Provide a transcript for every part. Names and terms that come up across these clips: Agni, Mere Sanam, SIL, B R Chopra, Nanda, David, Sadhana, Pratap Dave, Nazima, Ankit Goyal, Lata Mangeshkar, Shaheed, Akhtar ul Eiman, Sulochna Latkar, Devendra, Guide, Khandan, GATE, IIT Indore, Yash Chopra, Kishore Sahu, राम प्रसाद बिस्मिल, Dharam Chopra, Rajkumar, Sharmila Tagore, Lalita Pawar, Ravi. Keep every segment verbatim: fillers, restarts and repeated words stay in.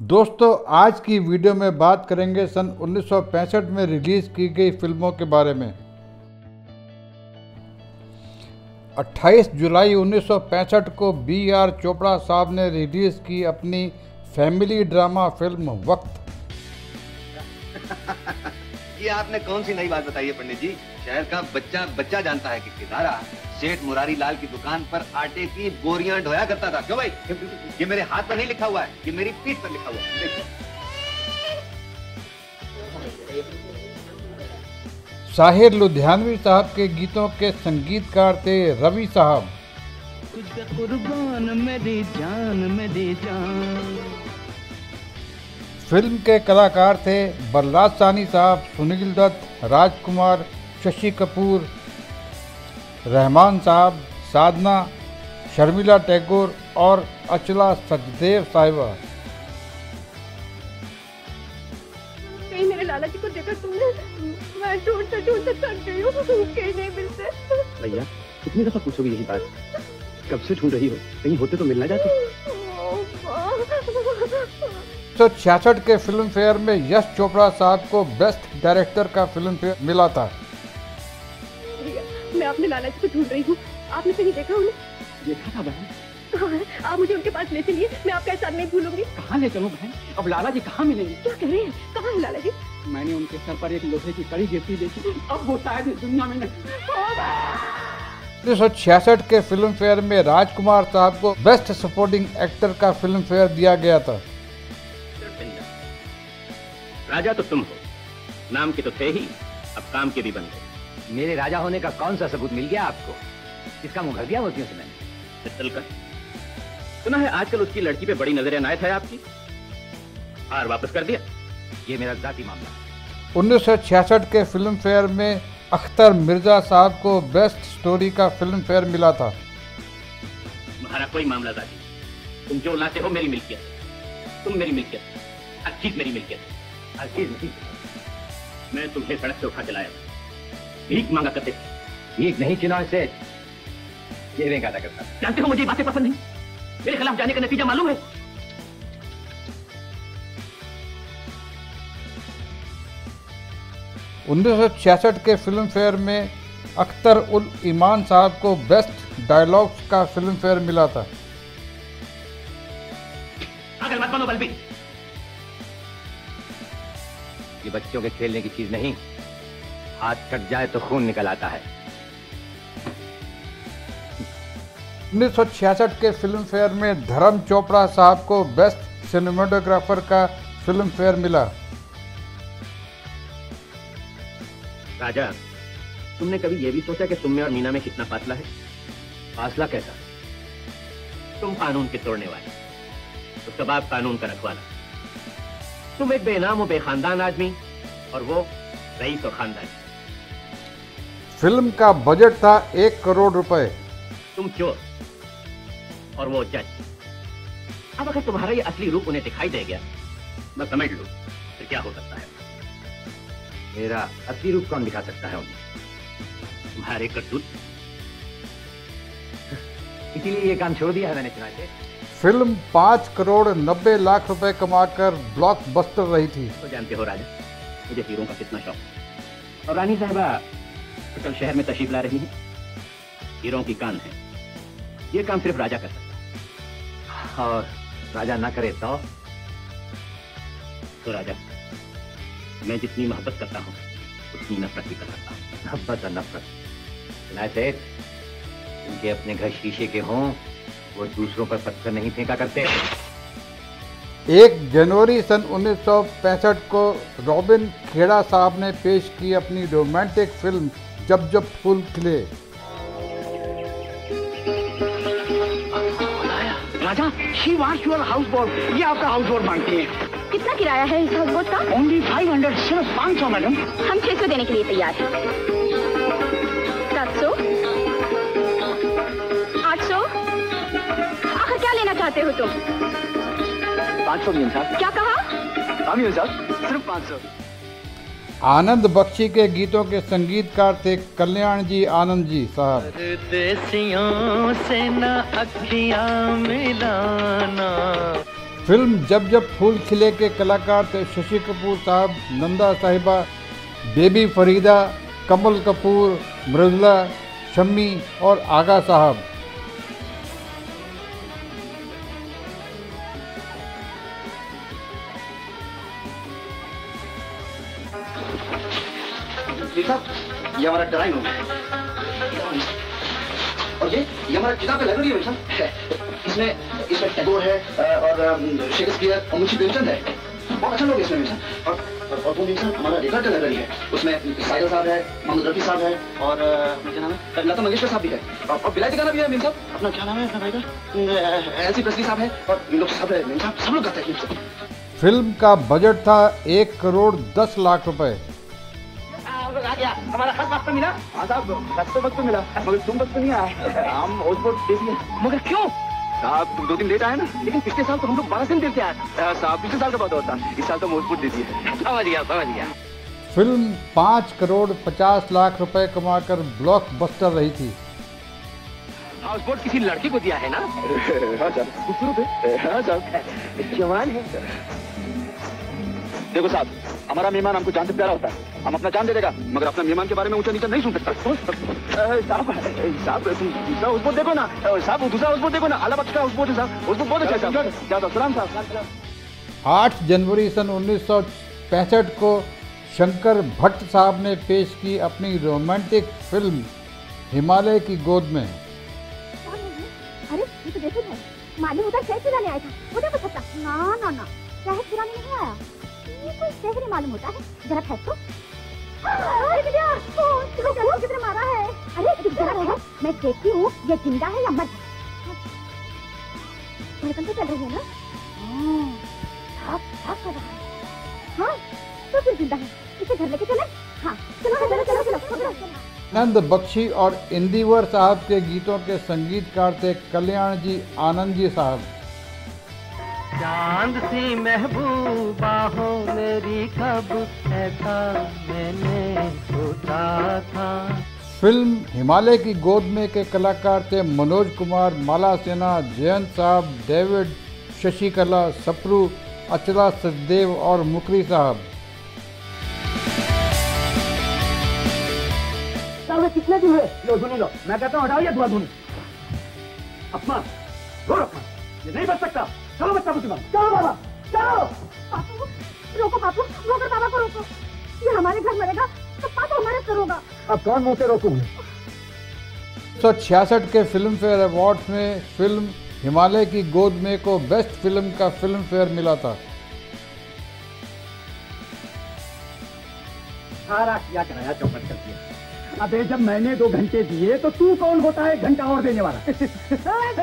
दोस्तों आज की वीडियो में बात करेंगे सन उन्नीस सौ पैंसठ में रिलीज़ की गई फिल्मों के बारे में। अट्ठाईस जुलाई उन्नीस सौ पैंसठ को बी आर चोपड़ा साहब ने रिलीज़ की अपनी फैमिली ड्रामा फिल्म वक्त। ये आपने कौन सी नई बात बताई है पंडित जी? शहर का बच्चा बच्चा जानता है कि किदारा सेठ मुरारी लाल की दुकान पर आटे की बोरियां ढोया करता था। क्यों भाई? ये मेरे हाथ पर नहीं लिखा हुआ है, ये मेरी पीठ पर लिखा हुआ है। शाहिर लुधियानवी साहब के गीतों के संगीतकार थे रवि साहब। कुछ कुर्बान मेरी जान मेरी जान। फिल्म के कलाकार थे बलराज साहनी साहब, सुनील दत्त, राजकुमार, शशि कपूर, रहमान साहब, साधना, शर्मिला टैगोर और अचला सचदेव साहिबा। कहीं मेरे लाला जी को देखा तुमने? मैं ढूंढता ढूंढता थक गई हूँ, कहीं नहीं मिलते। भैया कितनी दफा पूछोगे यही बात? कब से ढूंढ रही हो? कहीं होते तो मिलना जाते। तो छियासठ के फिल्म फेयर में यश चोपड़ा साहब को बेस्ट डायरेक्टर का फिल्म फेयर मिला था। मैं अपने लाला जी को ढूंढ रही हूँ, आपने कहीं देखा उन्हें? देखा था बहन। आप मुझे उनके पास ले चलिए, मैं आपका साथ नहीं भूलूंगी। कहाँ ले चलूँ बहन? अब लाला जी कहाँ मिलेंगे? क्या कह रहे हैं, कहाँ है लाला जी? मैंने उनके सर पर एक लोहे की कड़ी गिरती देखी, अब वो शायद इस दुनिया में नहीं। उन्नीस सौ छियासठ के फिल्म फेयर में राजकुमार साहब को बेस्ट सपोर्टिंग एक्टर का फिल्म फेयर दिया गया था। राजा तो तुम हो, नाम के तो थे ही, अब काम के भी बन गए। मेरे राजा होने का कौन सा सबूत मिल गया आपको? किसका मुंह भर दिया मोतियों से मैंने? पिस्तल का। सुना है आजकल उसकी लड़की पे बड़ी नजर अनायत है आपकी, हार वापस कर दिया। ये मेरा जाती मामला। उन्नीस सौ छियासठ के फिल्म फेयर में अख्तर मिर्जा साहब को बेस्ट स्टोरी का फिल्म फेयर मिला था। तुम्हारा कोई मामला जाती, तुम जो लाते हो मेरी मिल्कियत, तुम मेरी मिल्कियत, हर चीज मेरी मिल्कियत, हर चीज नहीं। मैं तुम्हें सड़क से उठा चलाया, भीख मांगा करते, भीख नहीं चुनाव से जेबें काटा करता। जानते हो मुझे बातें पसंद नहीं, मेरे खिलाफ जाने का नतीजा मालूम है। उन्नीस सौ छियासठ के फिल्म फेयर में अख्तर उल ईमान साहब को बेस्ट डायलॉग्स का फिल्म फेयर मिला था। अगर मत मानो बलबी, ये बच्चों के खेलने की चीज नहीं, हाथ कट जाए तो खून निकल आता है। उन्नीस सौ छियासठ के फिल्म फेयर में धर्म चोपड़ा साहब को बेस्ट सिनेमेटोग्राफर का फिल्म फेयर मिला। राजा, तुमने कभी यह भी सोचा कि तुम में और मीना में कितना फासला है? फासला कैसा? तुम कानून के तोड़ने वाले, तो तब आप कानून का रखवाला। तुम एक बेनाम और बेखानदान आदमी, और वो रईस और खानदान। फिल्म का बजट था एक करोड़ रुपए। तुम चोर और वो जज। अब अगर तुम्हारा ये असली रूप उन्हें दिखाई दे गया, मैं समझ लूं फिर क्या हो सकता है। मेरा असली रूप कौन दिखा सकता है उन्हें? तुम्हारे करतूत, इसीलिए ये काम छोड़ दिया है मैंने चुनाव से। फिल्म पाँच करोड़ नब्बे लाख रुपए कमाकर ब्लॉकबस्टर रही थी। तो जानते हो राजा, मुझे हीरों का कितना शौक। और रानी साहिबा तो कल शहर में तशरीफ ला रही है, हीरों की कान है। ये काम सिर्फ राजा कर सकता, और राजा ना करे तो तो राजा, मैं जितनी मोहब्बत करता हूँ उतनी नफरत भी कर सकता हूँ। मोहब्बत और नफरत से उनके अपने घर शीशे के हों, वो दूसरों पर पत्थर नहीं फेंका करते। एक जनवरी सन उन्नीस सौ पैंसठ को रॉबिन खेड़ा साहब ने पेश की अपनी रोमांटिक फिल्म जब जब फूल खिले। राजा, she wants your houseboat. ये आपका houseboat मांगती है। कितना किराया है इस houseboat का? Only five hundred, सिर्फ पाँच सौ मैडम। हम छह सौ देने के लिए तैयार हैं। सात सौ, आठ सौ, आखिर क्या लेना चाहते हो तुम? साहब क्या कहा? साहब सिर्फ पाँच सौ। आनंद बख्शी के गीतों के संगीतकार थे कल्याण जी आनंद जी साहब। परदेसियों से ना अखियां मिलाना। फिल्म जब जब फूल खिले के कलाकार थे शशि कपूर साहब, नंदा साहिबा, बेबी फरीदा, कमल कपूर, मृदुला, शमी और आगा साहब। ये हमारा ड्राइंग रूम है और ये ये हमारा किताब का लाइब्रेरी है भाई साहब। इसमें इसमें टैगोर है और शेक्सपियर और मुंशी प्रेमचंद है, बहुत अच्छा लोग इसमें भाई साहब। और और वो भाई साहब हमारा रिकॉर्ड का लाइब्रेरी है, उसमें साहिल साहब है, मोहम्मद रफी साहब है और क्या नाम है, लता मंगेशकर साहब भी है और बिलायती गाना भी है भाई साहब। अपना क्या नाम है अपना भाई का, एल सी प्रेस्ली साहब है और ये लोग सब है भाई साहब, सब लोग गाते हैं। फिल्म का बजट था एक करोड़ दस लाख रुपए। हमारा हर वक्त मिला साहब, रास्ते वक्त मिला मगर तुम वक्त नहीं आए, हम मगर क्यों साहब तुम दो दिन लेट आए ना, लेकिन पिछले साल तो हम लोग बारह दिन देते आए साहब, पिछले साल का बहुत होता, इस साल तो मोजपुर दे दिया। समझ गया समझ गया। फिल्म पाँच करोड़ पचास लाख रुपए कमाकर ब्लॉकबस्टर रही थी। हाउस बोट किसी लड़के को दिया है ना। हाँ साहब जवान है। देखो साहब हमारा मेहमान हमको जान से प्यारा होता है, हम अपना जान दे देगा मगर अपना मेहमान के बारे में ऊंचा नीचा नहीं सुन सकता। साहब साहब दूसरा उस बोट देखो ना साहब, दूसरा उस बोट देखो ना, अलाहाबाद का उस बोट है साहब, उस बोट बहुत अच्छा है साहब, ज्यादा सलाम साहब। आठ जनवरी सन उन्नीस सौ पैंसठ को शंकर भट्ट साहब ने पेश की अपनी रोमांटिक फिल्म हिमालय की गोद में। अरे ये तो देखो भाई, मालूम होता शहद पिलाने आया था, मुझे कुछ पता ना ना ना शहद पिलाने नहीं आया, ये कोई शहर मालूम होता है। जरा फेंक दो कितने मारा है। अरे जरा मैं देखती हूँ ये जिंदा है या मर। धड़कन तो चल रही है ना। हाँ हाँ तो फिर जिंदा है, इसे घर लेके चले। हाँ चलो चलो चलो चलो चलो। नंद बख्शी और इंदिवर साहब के गीतों के संगीतकार थे कल्याण जी आनंद जी साहब। चांद सी महबूबा हो मेरी कब ऐसा मैंने सोचा था। फिल्म हिमालय की गोद में के कलाकार थे मनोज कुमार, माला सेना, जयंत साहब, डेविड, शशिकला, सप्रू, अचला सचदेव और मुकरी साहब। कितने दिन हुए लो धुनी लो, मैं कहता हूँ हटाओ ये धुआं धुनी, अपमान और अपमान ये नहीं बच सकता। चलो बच्चा मुझे चलो बाबा चलो, बापू रोको बापू रोको, बाबा को रोको, ये हमारे घर मरेगा तो पापा हमारे घर होगा। अब कौन मुझे रोकूंगा। सौ छियासठ के फिल्म फेयर अवार्ड में फिल्म हिमालय की गोद में को बेस्ट फिल्म का फिल्म फेयर मिला था। सारा क्या कराया चौपट कर दिया। अबे जब मैंने दो घंटे दिए तो तू कौन होता है घंटा और देने वाला।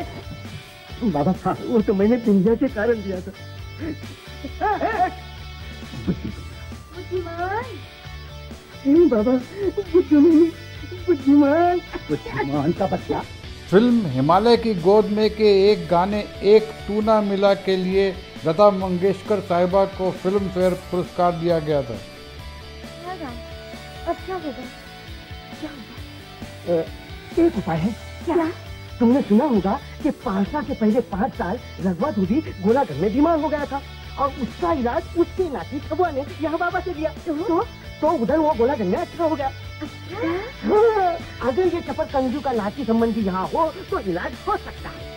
बाबा हाँ, वो तो मैंने पिंजरे के कारण दिया था। बुद्धिमान बाबा, बुद्धिमान बुद्धिमान बुद्धिमान का बच्चा। फिल्म हिमालय की गोद में के एक गाने एक तू ना मिला के लिए लता मंगेशकर साहिबा को फिल्म फेयर पुरस्कार दिया गया था। अब क्या होगा? क्या होगा? एक उपाय है। क्या? तुमने सुना होगा कि पांसा के पहले पाँच साल रघुवा धूबी गोलाघर में बीमार हो गया था और उसका इलाज उसके नाती खबुआ ने यहाँ बाबा से दिया, तो, तो उधर वो गोलाघर में अच्छा हो गया। अगर ये चपट कंजू का नाती संबंधी यहाँ हो तो इलाज हो सकता है।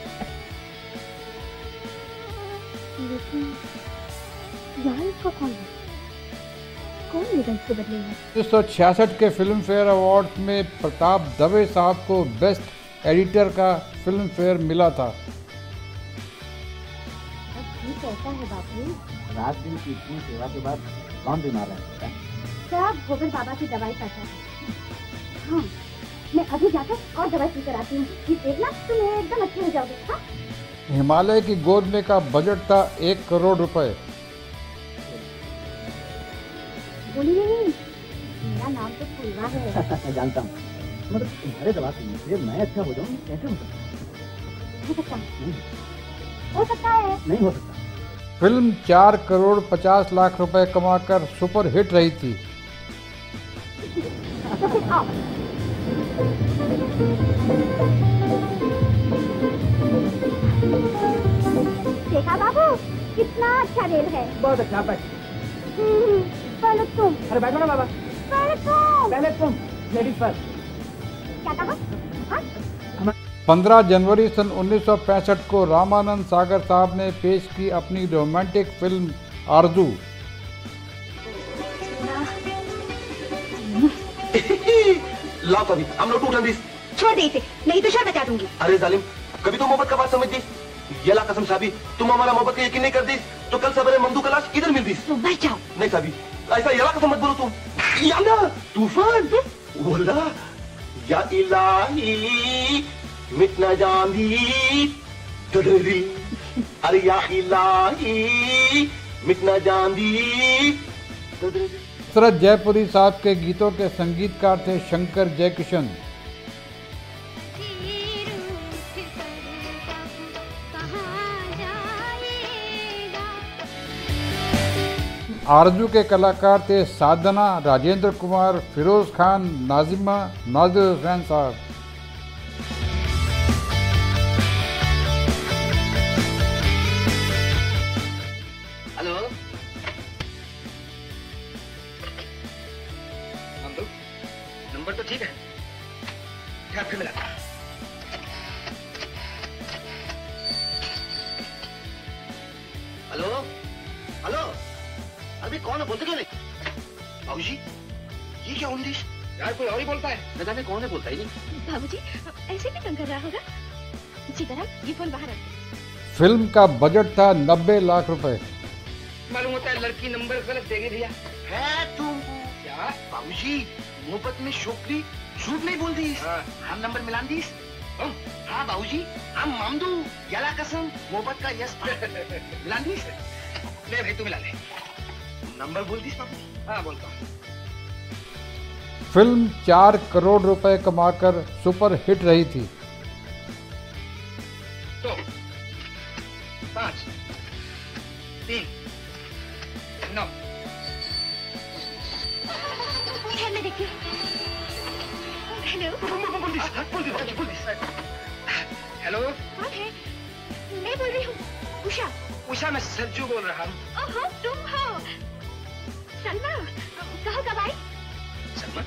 उन्नीस सौ छियासठ के फिल्म फेयर अवार्ड में प्रताप दवे साहब को बेस्ट एडिटर का फिल्म फेयर मिला था। कैसा है बापू? रात दिन की इतनी सेवा के बाद कौन बीमार रहता है? सब गोबर बाबा की दवाई का था। हाँ, मैं अभी जाकर और दवाई लेकर आती हूँ, देखना तुम एकदम अच्छे हो जाओगे। हाँ? हिमालय की गोद में का बजट था एक करोड़ रुपए। बोली नहीं, मेरा नाम तो फूलवा है। जानता हूँ, मतलब तुम्हारे दवा से मैं अच्छा हो जाऊँ कैसे हो सकता है? हो सकता है? नहीं हो सकता। फिल्म चार करोड़ पचास लाख रुपए कमाकर सुपर हिट रही थी। देखा बाबू कितना अच्छा रेल है, बहुत अच्छा। बट पहले तुम, अरे बैठो ना बाबा, पहले तुम, पहले तुम, लेडीज फर्स्ट। क्या कहा? पंद्रह जनवरी सन उन्नीस सौ पैंसठ को रामानंद सागर साहब ने पेश की अपनी रोमांटिक फिल्म आरजू। लाओ कभी, हम लोग टूट दिस, छोड़ दे इसे, नहीं तो शर बचा दूंगी। अरे जालिम, कभी तो मोहब्बत का बात समझ दी। ये ला कसम साहबी, तुम हमारा मोहब्बत का यकीन नहीं कर दी तो कल सवेरे ममदू का लाश किधर मिल दी। तुम मर जाओ। नहीं साहबी, ऐसा ये ला कसम मत बोलो तुम। याना तूफान बोला या इलाही मिट ना जांदी डडरी। अरे या इलाही मिट ना जांदी डडरी। हसरत जयपुरी साहब के गीतों के संगीतकार थे शंकर जयकिशन। आरजू के कलाकार थे साधना, राजेंद्र कुमार, फिरोज खान, नाजिमा, नाजिर हुसैन साहब। हेलो नंदू, नंबर तो ठीक है, क्या आपको मिला? हेलो हेलो, अभी कौन बोलते क्यों नहीं? बाबूजी, ये क्या उन्दिश? यार कोई और ही बोलता है, न जाने कौन है, बोलता ही नहीं। बाबूजी, ऐसे भी तंग कर रहा होगा। जी तरह ये फोन बाहर रख। फिल्म का बजट था नब्बे लाख रुपए। मालूम होता है लड़की नंबर गलत देगी भैया। है तुम क्या बाबूजी, मोहब्बत में छोकरी झूठ नहीं बोल दी। हाँ। हम नंबर मिला दी। हाँ बाबूजी, हम मामदू गला कसम मोहब्बत का यश मिला दी। ले भाई तू मिला ले, नंबर बोल दीस बाबू। हाँ बोलता हूँ। फिल्म चार करोड़ रुपए कमाकर सुपर हिट रही थी। दो, पाँच, तीन, नौ। क्या मैं देखती? हेलो। बोल दीस, बोल दीस, बोल दीस। हेलो। कौन है? मैं बोल रही हूँ, उषा। उषा, मैं सरजू बोल रहा हूँ। ओहो, तुम हो। सलमा, कहो कब आई? सलमा,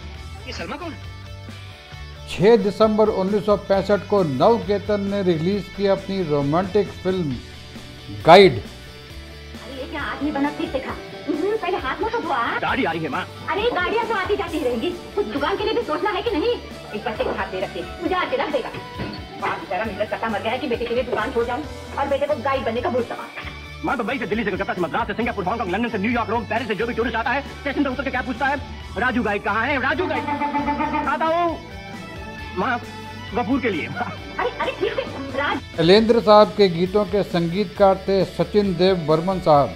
ये सलमा कौन? छह दिसंबर उन्नीस सौ पैंसठ को नवकेतन ने रिलीज की अपनी रोमांटिक फिल्म गाइड। अरे ये क्या आदमी बना फिर देखा, पहले हाथ मुंह तो धोआ। गाड़ी आई है माँ। अरे गाड़ियाँ तो आती जाती रहेंगी, कुछ दुकान के लिए भी सोचना है कि नहीं। एक बच्चे को हाथ दे रखे, मुझे आके रख देगा। बाप बेचारा मेरा कटा मर गया है कि बेटे के लिए दुकान छोड़ जाऊँ और बेटे को गाइड बनने का भूल सका। मैं दुबई से, दिल्ली से, कलकत्ता से, मद्रास से, सिंगापुर, हांगकांग, लंदन से, न्यूयॉर्क, रोम, पेरिस से जो भी टूरिस्ट आता है स्टेशन पर उतर के क्या पूछता है? राजू गाइड कहाँ है? राजू गाइड आता हूँ माँ गफूर के लिए। शैलेंद्र साहब के गीतों के संगीतकार थे सचिन देव बर्मन साहब।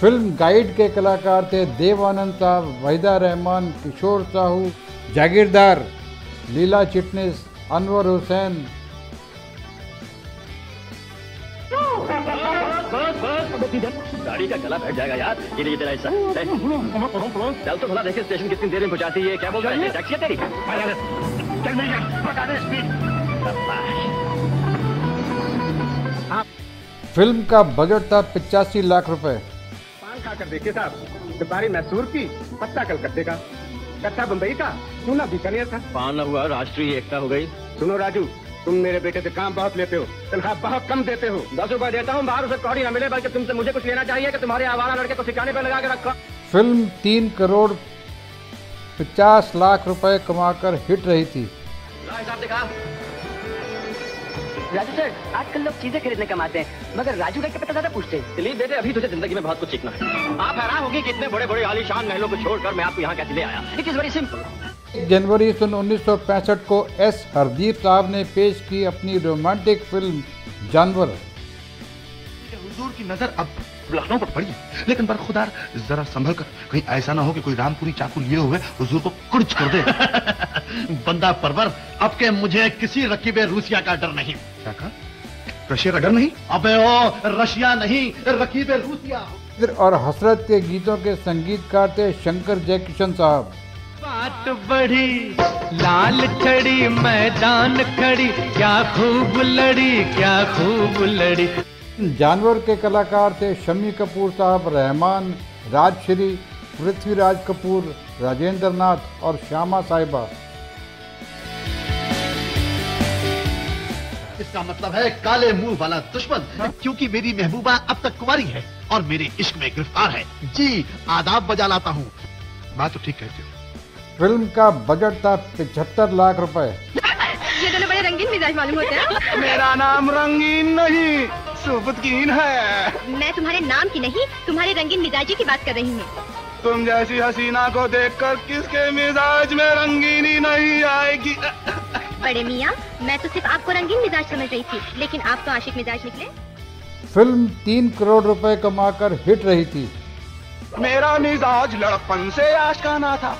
फिल्म गाइड के कलाकार थे देवानंद साहब, वहीदा रहमान, किशोर साहू, जागीरदार, लीला चिटनिस, अनवर हुसैन। गाड़ी का गला बैठ जाएगा यार, ये ये तेरा हिस्सा। चल तो भला देखे स्टेशन कितनी देर में पहुंचाती है। क्या बोल रही है? टैक्सी है तेरी? चल मिल जाए, बता दे स्पीड। फिल्म का बजट था पचासी लाख रुपए। खाकर देखिए साहब, दोपहरी मैसूर की, पत्ता कलकत्ते का, कच्चा बम्बई का, चूना बीकानेर का। पान हुआ, राष्ट्रीय एकता हो गई। सुनो राजू, तुम मेरे बेटे से काम बहुत लेते हो, तनख्वाह बहुत कम देते हो। दस रुपए देता हूँ, बाहर उसे कौड़ी न मिले, बल्कि तुमसे मुझे कुछ लेना चाहिए कि तुम्हारे आवारा लड़के को ठिकाने पर लगा के रखो। फिल्म तीन करोड़ पचास लाख रुपए कमाकर हिट रही थी। राजू सर, आजकल लोग चीजें खरीदने कमाते हैं, मगर राजू का क्या पता ज्यादा पूछते हैं। चलिए बेटे, अभी तुझे जिंदगी में बहुत कुछ सीखना है। आप हैरान होगी कि इतने बड़े बड़े आलीशान महलों को छोड़कर मैं आपको यहाँ कैसे ले आया। It is very simple. जनवरी सन उन्नीस सौ पैंसठ को एस हरदीप साहब ने पेश की अपनी रोमांटिक फिल्म जानवर। हुजूर की नजर अब लखनऊ पर पड़ी है, लेकिन बर खुदार जरा संभल कर, कहीं ऐसा ना हो कि कोई रामपुरी चाकू लिए हुए हुजूर को कुर्च कर दे। बंदा परवर, अब के मुझे किसी रकीबे रूसिया का डर नहीं। क्या कहा? रशिया का डर नहीं? अबे ओ, रशिया नहीं, रकीबे रूसिया। चित्र और हसरत के गीतों के संगीतकार थे शंकर जयकिशन साहब। बात बड़ी लाल खड़ी मैदान खड़ी क्या खूब लड़ी क्या खूब लड़ी। जानवर के कलाकार थे शमी कपूर साहब, रहमान, राजश्री, पृथ्वीराज कपूर, राजेंद्र नाथ और श्यामा साहिबा। इसका मतलब है काले मुंह वाला दुश्मन, क्योंकि मेरी महबूबा अब तक कुंवारी है और मेरे इश्क में गिरफ्तार है। जी आदाब बजा लाता हूँ। बात तो ठीक कहते हो। फिल्म का बजट था पचहत्तर लाख रुपए। ये दोनों बड़े रंगीन मिजाज मालूम होते हैं। मेरा नाम रंगीन नहीं सुबतकीन है। मैं तुम्हारे नाम की नहीं तुम्हारे रंगीन मिजाजी की बात कर रही हूँ। तुम जैसी हसीना को देखकर किसके मिजाज में रंगीनी नहीं आएगी। बड़े मियाँ मैं तो सिर्फ आपको रंगीन मिजाज समझ रही थी, लेकिन आप तो आशिक मिजाज निकले। फिल्म तीन करोड़ रुपए कमाकर हिट रही थी। मेरा मिजाज लड़कपन से आशिकाना था।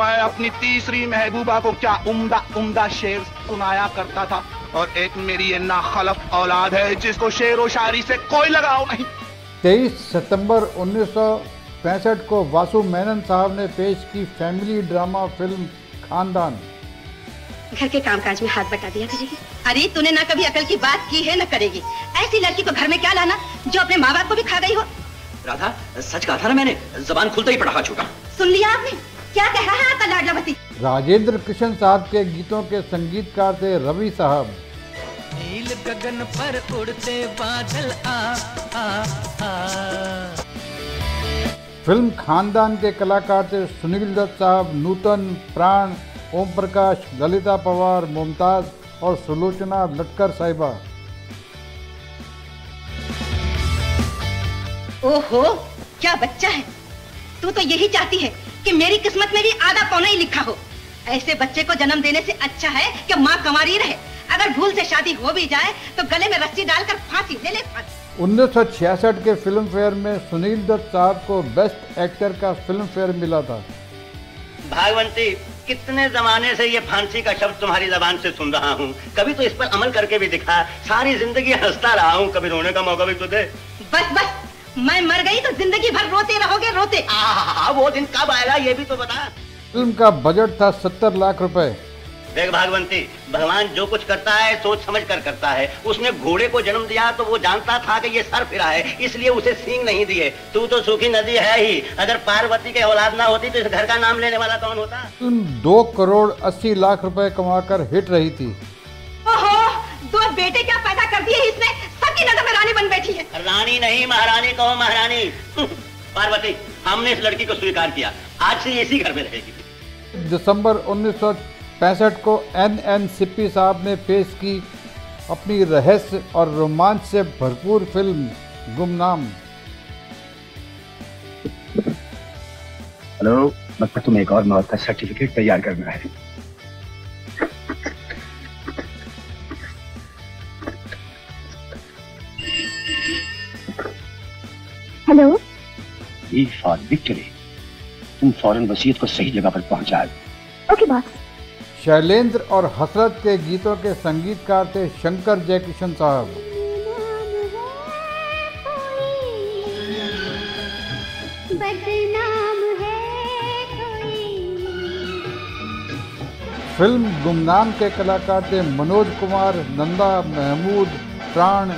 मैं अपनी तीसरी महबूबा को क्या उम्दा उम्दा शेर सुनाया करता था, और एक मेरी ये नाखलफ औलाद है जिसको शेर व शायरी से कोई लगाव नहीं। तेईस सितम्बर उन्नीस सौ पैंसठ को वासु मेनन साहब ने पेश की फैमिली ड्रामा फिल्म खानदान। घर के कामकाज में हाथ बटा दिया करेगी। अरे तूने ना कभी अकल की बात की है ना करेगी। ऐसी लड़की को घर में क्या लाना जो अपने माँ बाप को भी खा गई हो। राधा सच कहा था ना मैंने, जबान खुलता ही पटाखा छूटा। सुन लिया आपने क्या कहा है आपका लाडलावती। राजेंद्र कृष्ण साहब के गीतों के संगीतकार थे रवि साहब। नील गगन पर उड़ते बादल आ आ आ। फिल्म खानदान के कलाकार थे सुनील दत्त साहब, नूतन, प्राण, ओम प्रकाश, ललिता पवार, मुमताज और सुलोचना लटकर साहिबा। ओहो क्या बच्चा है तू, तो यही चाहती है कि मेरी किस्मत में भी आधा पौना ही लिखा हो। ऐसे बच्चे को जन्म देने से अच्छा है कि माँ कंवारी रहे। अगर भूल से शादी हो भी जाए तो गले में रस्सी डालकर फांसी ले ले फांसी। उन्नीस सौ छियासठ के फिल्म फेयर में सुनील दत्त साहब को बेस्ट एक्टर का फिल्म फेयर मिला था। भागवंती कितने जमाने से ये फांसी का शब्द तुम्हारी जबान से सुन रहा हूँ, कभी तो इस पर अमल करके भी दिखा। सारी जिंदगी हंसता रहा हूँ, कभी रोने का मौका भी तो दे। बस बस मैं मर गई तो जिंदगी भर रोते रहोगे रोते। आ, वो दिन कब आएगा ये भी तो बता। फिल्म का बजट था सत्तर लाख रुपए। देख भागवंती भगवान जो कुछ करता है सोच समझ कर करता है। उसने घोड़े को जन्म दिया तो वो जानता था कि ये सर फिरा है, इसलिए उसे सींग नहीं दिए। तू तो सूखी नदी है ही, अगर पार्वती के औलाद ना होती तो इस घर का नाम लेने वाला कौन होता। तुम दो करोड़ अस्सी लाख रुपए कमाकर हिट रही थी। ओहो, दो बेटे क्या पैदा कर दिए इसने, सबकी नजर में रानी बन बैठी है। रानी नहीं महारानी कहो महारानी। पार्वती हमने इस लड़की को स्वीकार किया, आज से इसी घर में रहेगी। दिसम्बर उन्नीस सौ पैंसठ को एन एन सिप्पी साहब ने पेश की अपनी रहस्य और रोमांच से भरपूर फिल्म गुमनाम। हेलो मतलब तुम्हें एक और मौत का सर्टिफिकेट तैयार करना है। हेलो जी फॉर विक्ट्री, तुम फौरन वसीयत को सही जगह पर पहुंचा। Okay boss. शैलेंद्र और हसरत के गीतों के संगीतकार थे शंकर जयकिशन साहब। फिल्म गुमनाम के कलाकार थे मनोज कुमार, नंदा, महमूद, प्राण,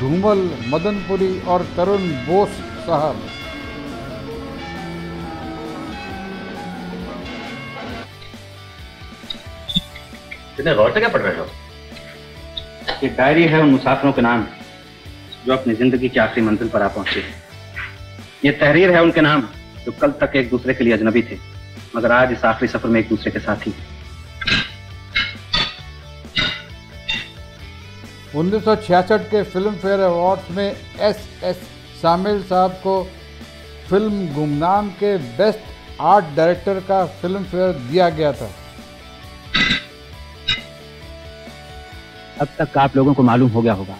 धूमल, मदनपुरी और तरुण बोस साहब। इतने गौर से क्या पढ़ रहे हो? ये डायरी है उन मुसाफिरों के नाम जो अपनी जिंदगी की आखिरी मंजिल पर आ पहुंचे। ये तहरीर है उनके नाम जो कल तक एक दूसरे के लिए अजनबी थे, मगर आज इस आखिरी सफर में एक दूसरे के साथ ही। उन्नीस सौ छियासठ के फिल्म फेयर अवार्ड्स में एस एस शामिल साहब को फिल्म गुमनाम के बेस्ट आर्ट डायरेक्टर का फिल्म फेयर दिया गया था। अब तक आप लोगों को मालूम हो गया होगा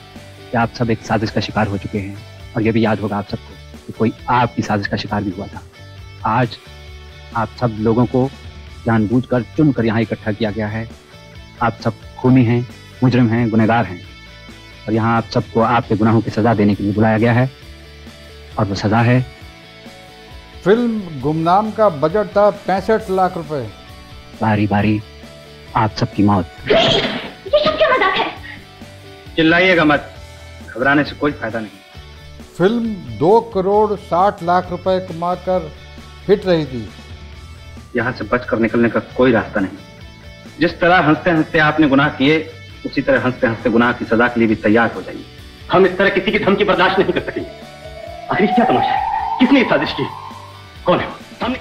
कि आप सब एक साजिश का शिकार हो चुके हैं, और यह भी याद होगा आप सबको कि कोई आपकी साजिश का शिकार भी हुआ था। आज आप सब लोगों को जानबूझकर चुनकर यहाँ इकट्ठा किया गया है। आप सब खूनी हैं, मुजरिम हैं, गुनहगार हैं, और यहाँ आप सबको आपके गुनाहों की सजा देने के लिए बुलाया गया है। और वो सजा है। फिल्म गुमनाम का बजट था पैंसठ लाख रुपए। भारी भारी आप सबकी मौत। ये, ये सब क्या मजाक है? चिल्लाइएगा मत, घबराने से कोई फायदा नहीं। फिल्म दो करोड़ साठ लाख रुपए कमा कर हिट रही थी। यहाँ से बचकर निकलने का कोई रास्ता नहीं। जिस तरह हंसते हंसते आपने गुनाह किए, उसी तरह हंसते हंसते गुनाह की सजा के लिए भी तैयार हो जाइए। हम इस तरह किसी की धमकी बर्दाश्त नहीं कर सकेंगे। आखिर क्या तमाशा है? किसने साजिश की? कौन है?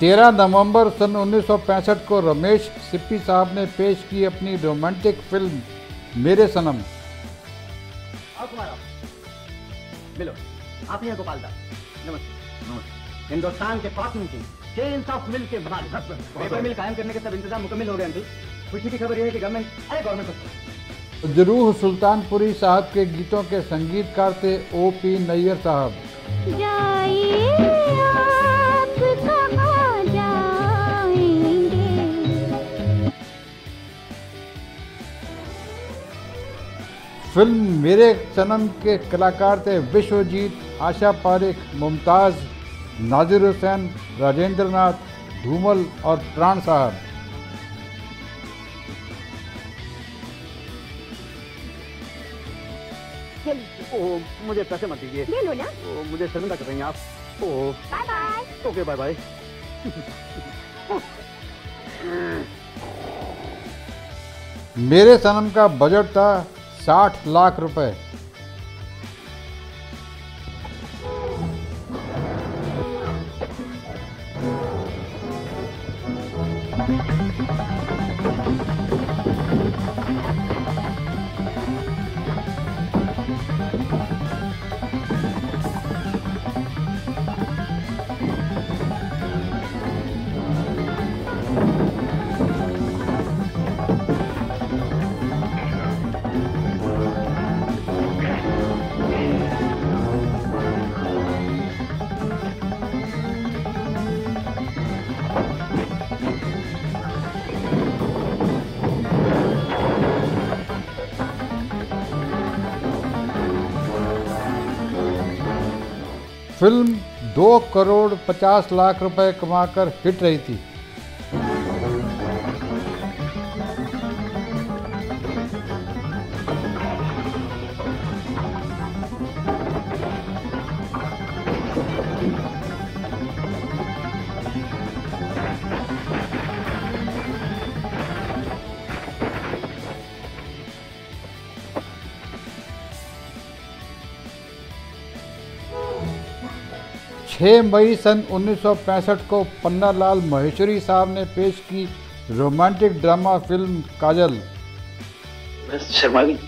तेरह नवंबर सन उन्नीस सौ पैंसठ को रमेश सिप्पी साहब ने पेश की अपनी रोमांटिक फिल्म मेरे सनम। आओ कुमार, मिलो आप ही गोपाल दा। नमस्ते नमस्ते। हिंदुस्तान के पास मिलती चेन्स ऑफ मिल के बाद पेपर मिल कायम करने के सब इंतजाम मुकम्मल हो गए अंकल। खुशी की खबर यह है कि गवर्नमेंट अरे गवर्नमेंट जरूर। सुल्तानपुरी साहब के गीतों के संगीतकार थे ओ पी नैयर साहब। जाइए फिल्म मेरे सनम के कलाकार थे विश्वजीत, आशा पारेख, मुमताज, नाजिर हुसैन, राजेंद्र नाथ, धूमल और प्राण साहब। ओ मुझे पैसे मत दीजिए। ले लो ना। ओ मुझे शर्मिंदा कर रही हैं आप। Oh bye bye. Okay bye bye. मेरे सनम का बजट था साठ लाख रुपए। फिल्म दो करोड़ पचास लाख रुपए कमाकर हिट रही थी। छह मई सन उन्नीस सौ पैंसठ को पन्नालाल महेश्वरी साहब ने पेश की रोमांटिक ड्रामा फिल्म काजल। बस शर्मा गई।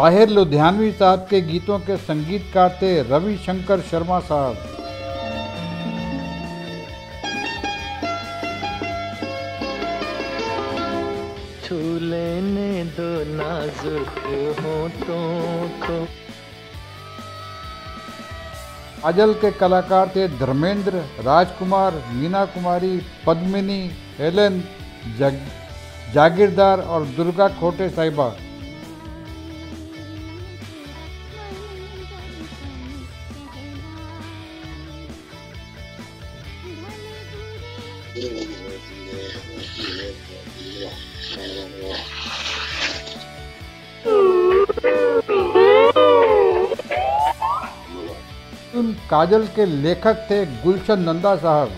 ताहिर लुधियानवी साहब के गीतों के संगीतकार थे रवि शंकर शर्मा साहब। छू लेने दो नाजुक होठों को। काजल के कलाकार थे धर्मेंद्र, राजकुमार, मीना कुमारी, पद्मिनी, हेलेन, जाग, जागीरदार और दुर्गा खोटे साहिबा। काजल के लेखक थे गुलशन नंदा साहब।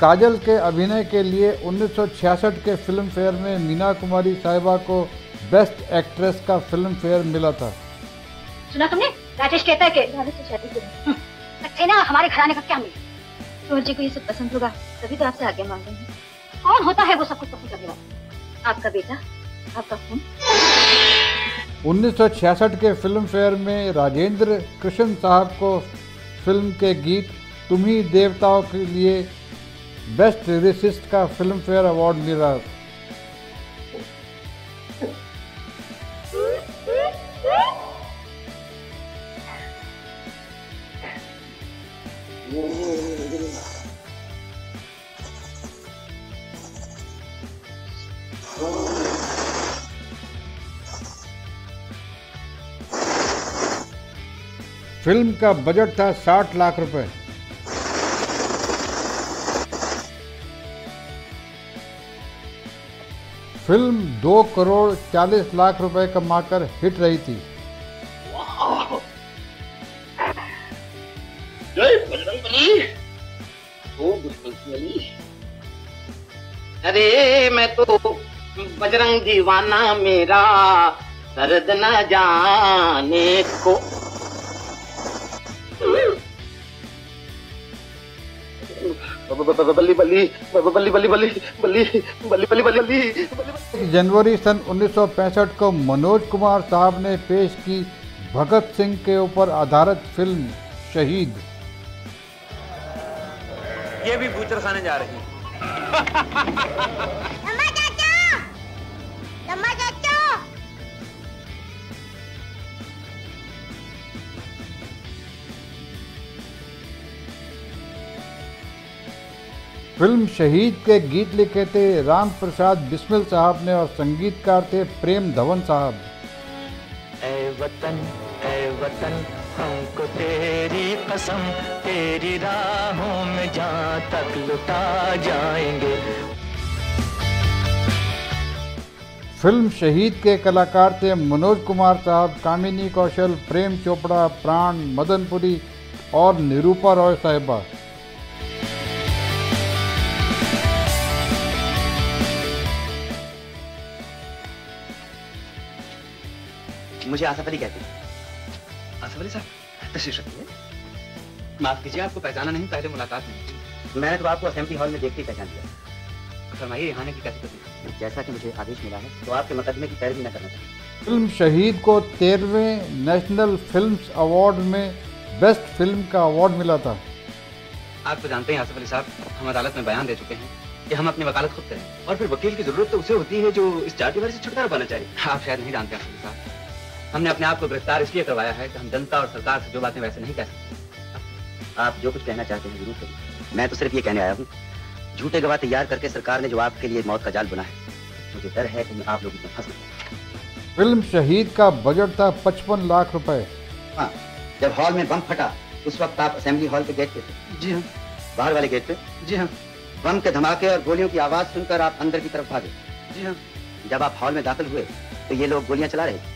काजल के अभिनय के लिए उन्नीस सौ छियासठ के फिल्म फेयर में मीना कुमारी साहिबा को बेस्ट एक्ट्रेस का फिल्म फेयर मिला था। सुना तुमने? राजेश कहता है कि भाभी से शादी करें। अच्छा ना, हमारे घराने का क्या मिला? तो मुझे को ये सब पसंद होगा, तभी तो आपसे आगे मांगेंगे। कौन होता है वो सब कुछ पसंद करने वाला? आपका बेटा, आपका खून। उन्नीस सौ छियासठ के फिल्म फेयर में राजेंद्र कृष्ण साहब को फिल्म के गीत तुम ही देवताओं के लिए बेस्ट लिरिसिस्ट का फिल्म फेयर अवार्ड मिला। फिल्म का बजट था साठ लाख रुपए। फिल्म दो करोड़ चालीस लाख रुपए कमाकर हिट रही थी। जय बजरंगबली, ओ बजरंगबली, अरे मैं तो बजरंग दीवाना, मेरा दर्द न जाने को। बल्ली बल्ली बल्ली बल्ली बल्ली बल्ली बल्ली बल्ली। जनवरी सन उन्नीस सौ पैंसठ को मनोज कुमार साहब ने पेश की भगत सिंह के ऊपर आधारित फिल्म शहीद। ये भी बूचर खाने जा रही है। फिल्म शहीद के गीत लिखे थे राम प्रसाद बिस्मिल साहब ने और संगीतकार थे प्रेम धवन साहब। ऐ वतन, ऐ वतन, हमको तेरी कसम, तेरी राहों में जहाँ तक लुटा जाएंगे। फिल्म शहीद के कलाकार थे मनोज कुमार साहब, कामिनी कौशल, प्रेम चोपड़ा, प्राण, मदनपुरी और निरूपा रॉय साहिबा। मुझे आसफ अली कहते हैं। आसफ अली साहब तशरीफ रखिए। माफ कीजिए, आपको पहचाना नहीं, पहले मुलाकात नहीं। मैंने तो आपको असेंबली हॉल में देखते ही पहचान लिया। फरमाइए यहाँ की कैसी प्रतिक्रिया? जैसा कि मुझे आदेश मिला है तो आपके मुकदमे की पैरवी न करना चाहिए। फिल्म शहीद को तेरहवें नेशनल फिल्म अवार्ड में बेस्ट फिल्म का अवार्ड मिला था। आप तो जानते हैं आसफ अली साहब, हम अदालत में बयान दे चुके हैं कि हम अपनी वकालत खुद करें और फिर वकील की जरूरत तो उसे होती है जो इस चार्टीवर से छुटकारा पाना चाहिए। आप शायद नहीं जानते आसफ अली साहब, हमने अपने आप को गिरफ्तार इसलिए करवाया है कि हम जनता और सरकार से जो बातें वैसे नहीं कह सकते। आप जो कुछ कहना चाहते हैं जरूर करिए, मैं तो सिर्फ ये कहने आया हूँ, झूठे गवाह तैयार करके सरकार ने जो आपके लिए मौत का जाल बुना है, मुझे डर है कि आप लोग इसमें फंस गए। फिल्म शहीद का बजट था पचपन लाख रुपए। हाँ, जब हॉल में बम फटा उस वक्त आप असेंबली हॉल के गेट पे थे? जी हाँ। बाहर वाले गेट पे? जी हाँ। बम के धमाके और गोलियों की आवाज़ सुनकर आप अंदर की तरफ भागे? जी हाँ। जब आप हॉल में दाखिल हुए तो ये लोग गोलियाँ चला रहे थे?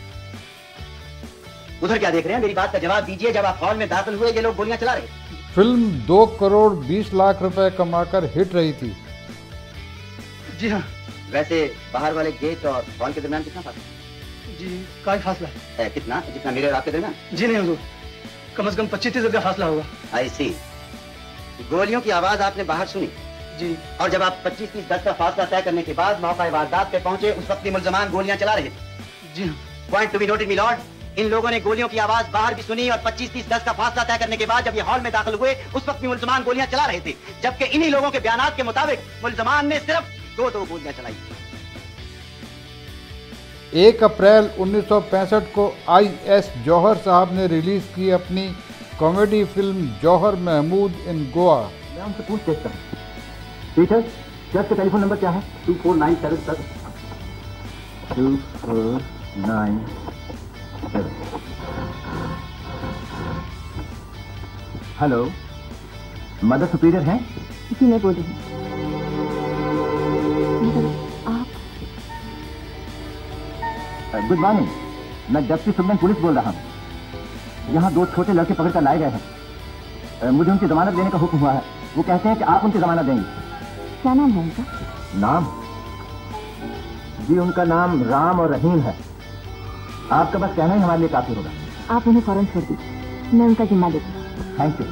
उधर क्या देख रहे हैं, मेरी बात का जवाब दीजिए। जब आप हॉल में दाखिल हुए ये लोग गोलियां चला रहे। फिल्म दो करोड़ बीस लाख रुपए कमाकर हिट रही थी। जी हाँ। वैसे बाहर वाले गेट और हॉल के दरमियान कितना फासला? जी काफी फासला है। कितना? जितना मेरे और आपके दरमियान? जी नहीं हुजूर, कम से कम पच्चीस तीस का फासला होगा। ऐसी गोलियों की आवाज आपने बाहर सुनी? जी। और जब आप पच्चीस तीस गज का फासला तय करने के बाद मौका वारदात पे पहुँचे उस वक्त मुलजमान गोलियाँ चला रहे? जी हाँ। Point to be noted my lord, इन लोगों ने गोलियों की आवाज बाहर भी सुनी और पच्चीस तीस गज का फासला तय करने के बाद जब ये हॉल में दाखिल हुए उस वक्त भी मुल्जमान गोलियां चला रहे थे, जबकि इन्हीं लोगों के बयानात के मुताबिक मुल्जमान ने सिर्फ दो दो गोलियां चलाई। एक अप्रैल उन्नीस सौ पैंसठ को आई एस जौहर साहब ने रिलीज की अपनी comedy film Johar Mehmood in Goa. मैं उनसे पूछ देखता हूँ। पीटर, जब का टेलीफोन नंबर क्या है? Two four nine seven. Hello, mother superior हैं? जी मैं बोल रही हूँ। आप? गुड मॉर्निंग, मैं डेप्टी सुबन पुलिस बोल रहा हूँ। यहाँ दो छोटे लड़के पकड़कर लाए गए हैं, मुझे उनकी जमानत देने का हुक्म हुआ है। वो कहते हैं कि आप उनकी जमानत देंगे। क्या नाम है उनका? नाम? जी उनका नाम राम और रहीम है। आपका बस कहना ही हमारे लिए काफी होगा। आप उन्हें फौरन छोड़ दीजिए, मैं उनका जिम्मा लेती हूँ। Thank you.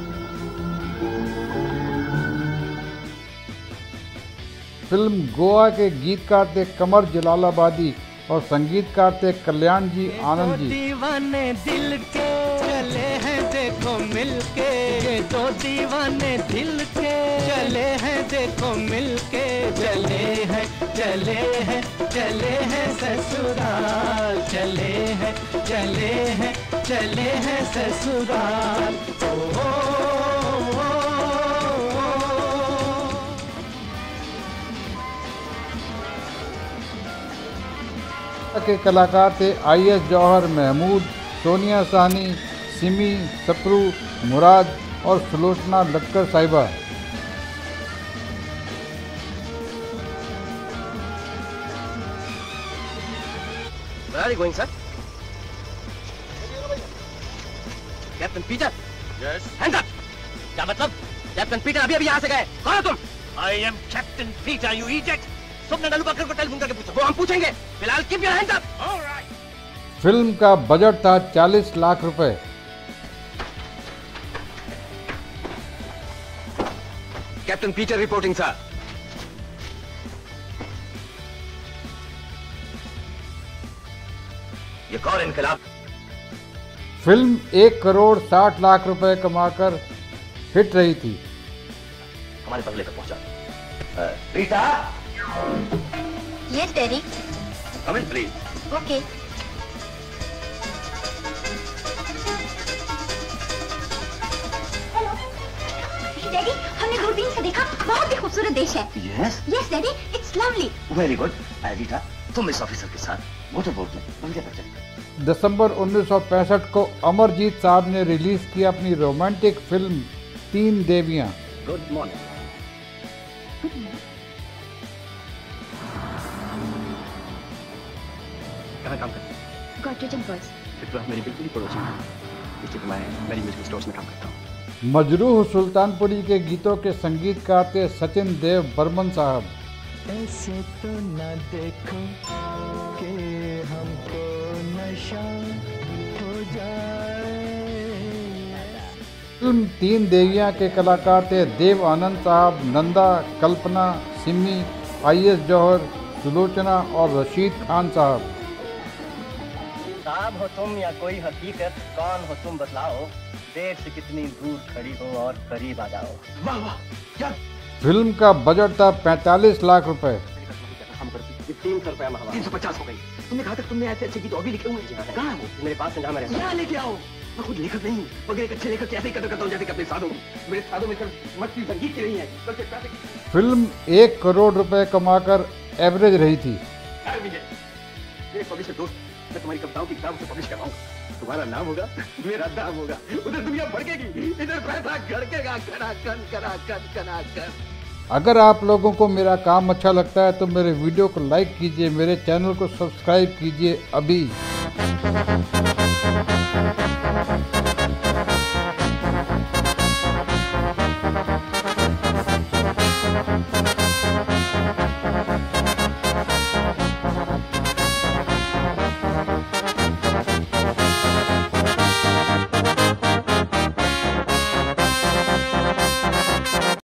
फिल्म गोवा के गीतकार थे कमर जलालाबादी और संगीतकार थे कल्याण जी आनंद जी। दीवाने दिल के चले हैं देखो मिलके, ये दो दीवाने दिल के चले हैं देखो मिलके, चले हैं चले हैं चले हैं ससुराल, चले हैं चले हैं चले हैं ससुराल। के कलाकार थे आई एस जौहर, महमूद, सोनिया साहनी, सिमी, सप्रू, मुराद और सुलोचना लक्कर साहिबा। Where are you going, sir? Captain Peter? Yes. Hands up! क्या मतलब? Captain Peter अभी अभी यहाँ से गए। कौन हो तुम? I am Captain Peter, you idiot! सबने डालू बकर को टेलीफोन करके पूछा, वो हम पूछेंगे। फिलहाल keep your hands up. Alright. Film का बजट था चालीस लाख रुपए। Captain Peter reporting sir. ये कौन इनकलाब? फिल्म एक करोड़ साठ लाख रुपए कमाकर हिट रही थी। हमारे बंगले तक पहुंचा। पीटा Yes, Daddy. Come in, please. Okay. Hello. Daddy, हमने दूरबीन से देखा, बहुत ही खूबसूरत देश है. Yes. Yes, Daddy, it's lovely. Very good. Rita, तुम इस ऑफिसर के साथ मोटर बोट में बंगले पर चले। दिसंबर उन्नीस सौ पैंसठ को अमरजीत साहब ने रिलीज किया अपनी रोमांटिक फिल्म तीन देवियाँ। Good morning. Good morning. काम करता हूँ। मजरूह सुल्तानपुरी के गीतों के संगीतकार थे सचिन देव बर्मन साहब। ऐसे तो न देखो कि हमको नशा हो जाए। फिल्म तीन देवियाँ के कलाकार थे देव आनंद साहब, नंदा, कल्पना, सिमी, आई एस जौहर, सुलोचना और रशीद खान साहब। साहब हो तुम या कोई हकीकत, कौन हो तुम बताओ, देर से कितनी दूर खड़ी हो और करीब आ जाओ। वाह वाह क्या! फिल्म का बजट था पैंतालीस लाख रुपए। तीन सौ रुपया तीन सौ पचास हो गई। तुमने कहा तक तुमने ऐसे अच्छे गीत और भी लिखे हुए हैं। कहाँ हो? मेरे पास जहाँ मेरे यहाँ लेके आओ। मैं खुद लेखक नहीं मगर एक अच्छे लेखक कैसे कदर करता हूँ, जैसे कि अपने साधु मेरे साधु में मस्ती संगीत की रही है। फिल्म एक करोड़ रुपए कमाकर एवरेज रही थी। दोस्त मैं तुम्हारी कविताओं की किताब से पब्लिश करवाऊंगा, तुम्हारा नाम होगा मेरा दाम होगा, उधर दुनिया भड़केगी इधर पैसा गड़केगा। कड़ाकन कड़ाकन कड़ाकन। अगर आप लोगों को मेरा काम अच्छा लगता है तो मेरे वीडियो को लाइक कीजिए, मेरे चैनल को सब्सक्राइब कीजिए अभी।